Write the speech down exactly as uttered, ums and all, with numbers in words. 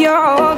you're all